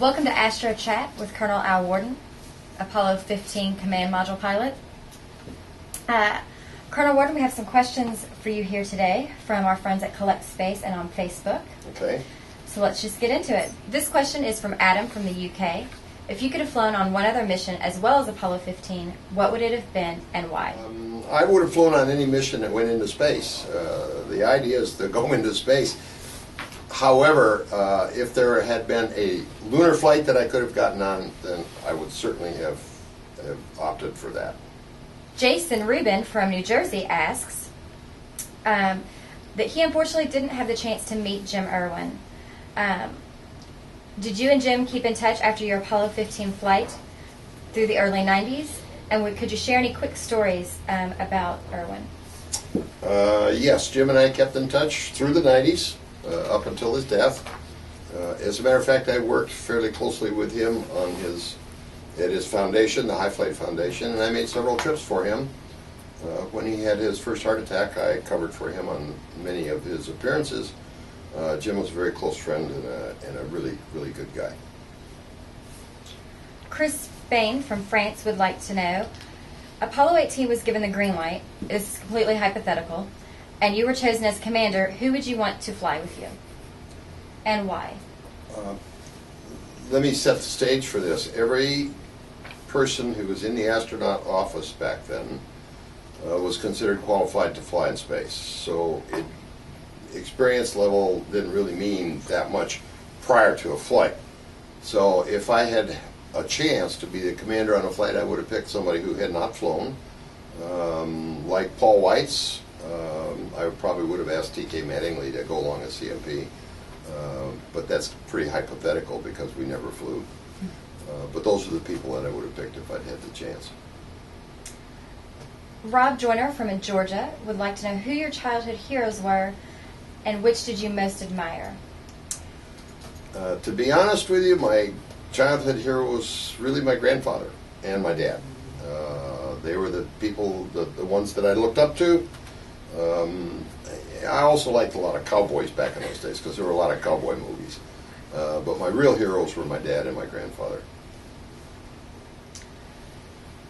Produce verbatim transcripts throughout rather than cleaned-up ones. Welcome to Astro Chat with Colonel Al Worden, Apollo fifteen Command Module Pilot. Uh, Colonel Worden, we have some questions for you here today from our friends at Collect Space and on Facebook. Okay. So let's just get into it. This question is from Adam from the U K. If you could have flown on one other mission as well as Apollo fifteen, what would it have been and why? Um, I would have flown on any mission that went into space. Uh, the idea is to go into space. However, uh, if there had been a lunar flight that I could have gotten on, then I would certainly have, have opted for that. Jason Rubin from New Jersey asks um, that he unfortunately didn't have the chance to meet Jim Irwin. Um, Did you and Jim keep in touch after your Apollo fifteen flight through the early nineties? And we, could you share any quick stories um, about Irwin? Uh, yes, Jim and I kept in touch through the nineties, uh, up until his death. Uh, as a matter of fact, I worked fairly closely with him on his at his foundation, the High Flight Foundation, and I made several trips for him. Uh, when he had his first heart attack, I covered for him on many of his appearances. Uh, Jim was a very close friend and a, and a really, really good guy. Chris Bain from France would like to know, Apollo eighteen was given the green light. This is completely hypothetical. And you were chosen as commander. Who would you want to fly with you? And why? Uh, let me set the stage for this. Every person who was in the astronaut office back then uh, was considered qualified to fly in space. So it experience level didn't really mean that much prior to a flight. So if I had a chance to be the commander on a flight, I would have picked somebody who had not flown, um, like Paul Weitz. Um, I probably would have asked T K Mattingly to go along as C M P, uh, but that's pretty hypothetical because we never flew. Uh, but those are the people that I would have picked if I'd had the chance. Rob Joyner from Georgia would like to know who your childhood heroes were and which did you most admire? Uh, to be honest with you, my childhood hero was really my grandfather and my dad. Uh, they were the people, the, the ones that I looked up to. Um, I also liked a lot of cowboys back in those days because there were a lot of cowboy movies. Uh, but my real heroes were my dad and my grandfather.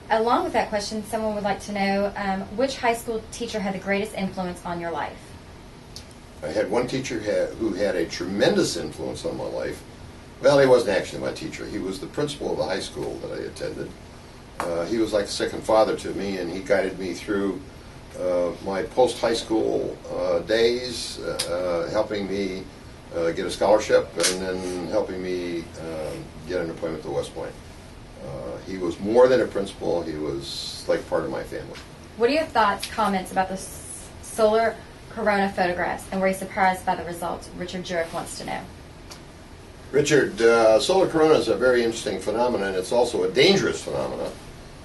Along with that question, someone would like to know um, which high school teacher had the greatest influence on your life? I had one teacher who had a tremendous influence on my life. Well, he wasn't actually my teacher. He was the principal of the high school that I attended. Uh, he was like a second father to me, and he guided me through uh, my post-high school uh, days, uh, helping me uh, get a scholarship and then helping me uh, get an appointment to West Point. Uh, he was more than a principal. He was like part of my family. What are your thoughts, comments about the solar corona photographs, and were you surprised by the results? Richard Jurek wants to know. Richard, uh, solar corona is a very interesting phenomenon. It's also a dangerous phenomenon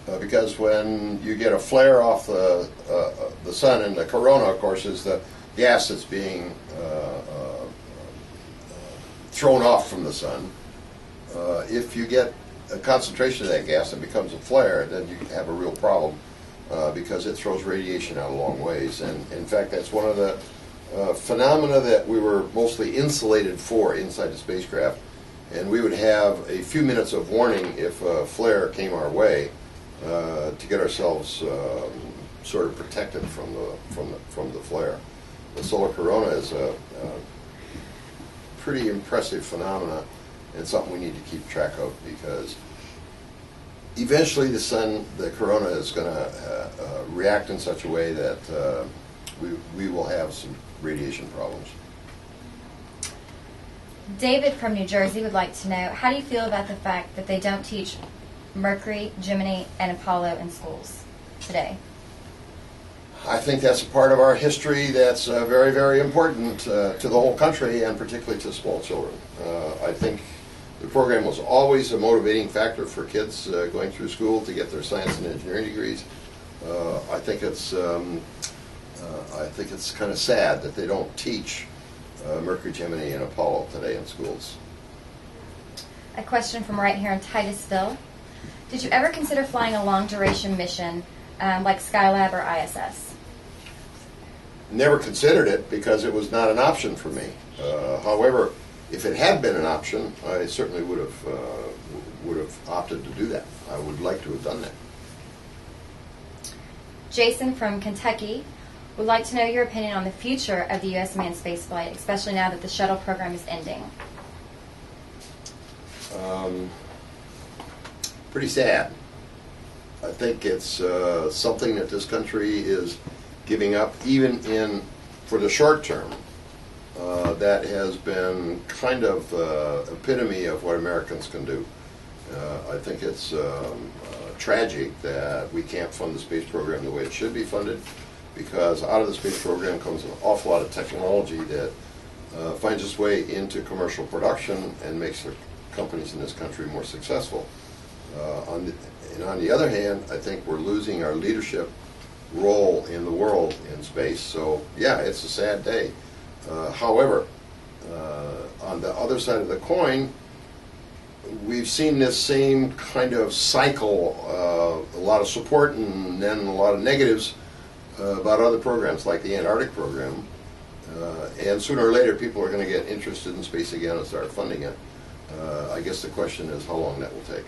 uh, because when you get a flare off the uh, the sun, and the corona, of course, is the gas that's being uh, uh, thrown off from the sun. Uh, if you get a concentration of that gas and becomes a flare, then you have a real problem. Uh, because it throws radiation out a long ways, and in fact that's one of the uh, phenomena that we were mostly insulated for inside the spacecraft, and we would have a few minutes of warning if a flare came our way uh, to get ourselves um, sort of protected from the, from the, from the flare. The solar corona is a, a pretty impressive phenomena and something we need to keep track of because eventually the sun, the corona, is going to uh, uh, react in such a way that uh, we, we will have some radiation problems. David from New Jersey would like to know, how do you feel about the fact that they don't teach Mercury, Gemini, and Apollo in schools today? I think that's a part of our history that's uh, very, very important uh, to the whole country and particularly to small children. Uh, I think the program was always a motivating factor for kids uh, going through school to get their science and engineering degrees. Uh, I think it's um, uh, I think it's kind of sad that they don't teach uh, Mercury, Gemini, and Apollo today in schools. A question from right here in Titusville: did you ever consider flying a long-duration mission um, like Skylab or I S S? Never considered it because it was not an option for me. Uh, however, if it had been an option, I certainly would have uh, would have opted to do that. I would like to have done that. Jason from Kentucky would like to know your opinion on the future of the U S manned spaceflight, especially now that the shuttle program is ending. Um, pretty sad. I think it's uh, something that this country is giving up, even in for the short term. Uh, that has been kind of uh, epitome of what Americans can do. Uh, I think it's um, uh, tragic that we can't fund the space program the way it should be funded, because out of the space program comes an awful lot of technology that uh, finds its way into commercial production and makes the companies in this country more successful. Uh, on the, and on the other hand, I think we're losing our leadership role in the world in space. So yeah, it's a sad day. Uh, however, uh, on the other side of the coin, we've seen this same kind of cycle, uh, a lot of support and then a lot of negatives uh, about other programs like the Antarctic program. Uh, and sooner or later, people are going to get interested in space again and start funding it. Uh, I guess the question is how long that will take.